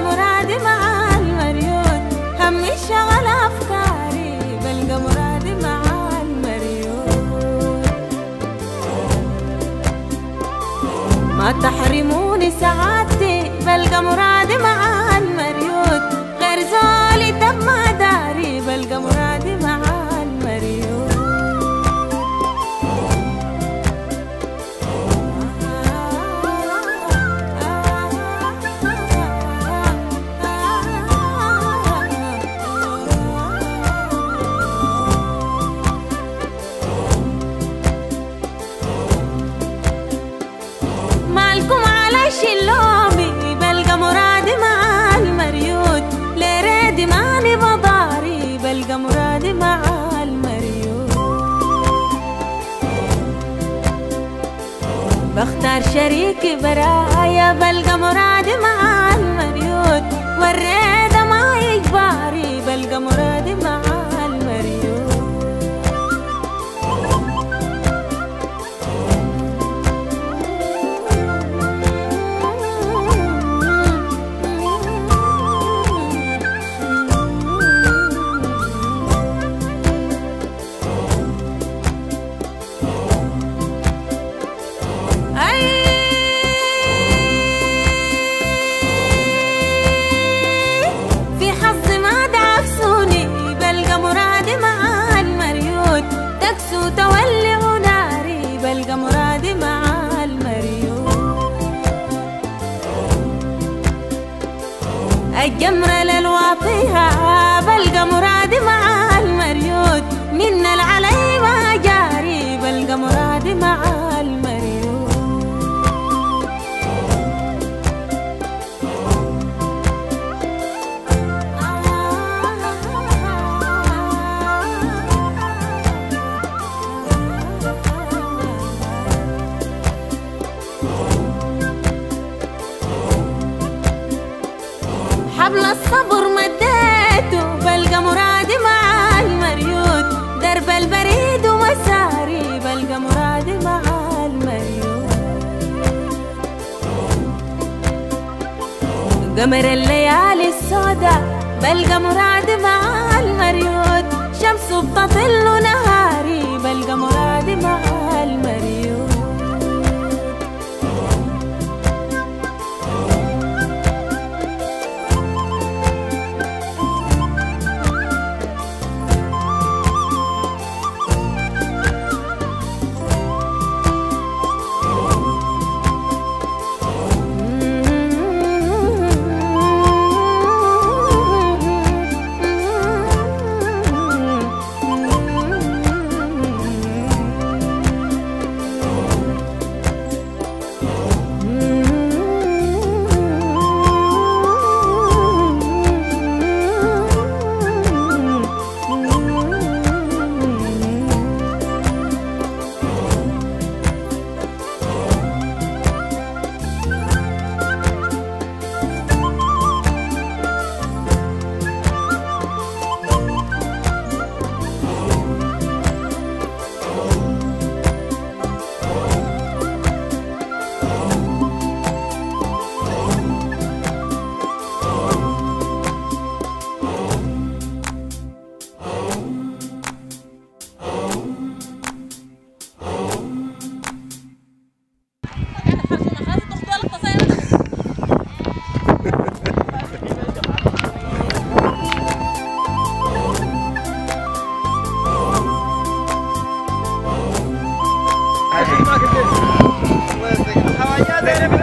بلقى مرادي مع المريود، همي شغل أفكاري، بلقى مرادي مع المريود. ما تحرموني سعادتي، بلقى مرادي مع المريود، غير زولي طب ما داري، بلقى مرادي مع المريود. شلومي بلقى مرادي مع المريود، لريدي ماني بضاري، بلقى مرادي مع المريود. بختار شريكي برايا، بلقى مرادي مع المريود، والريدة ما يجباري، بلقى مرادي مع المريود. الجمرة للواطيها بلقى مرادي مع المريود، من العلي ما جاري، بلقى مرادي مع المريود. حبل الصبر مديته بلقى مرادي مع المريود، درب البريد ومساري، بلقى مرادي مع المريود. قمر الليالي السودا بلقى مرادي مع المريود، شمسه بتطل نهاري، بلقى مرادي مع المريود. How are you doing?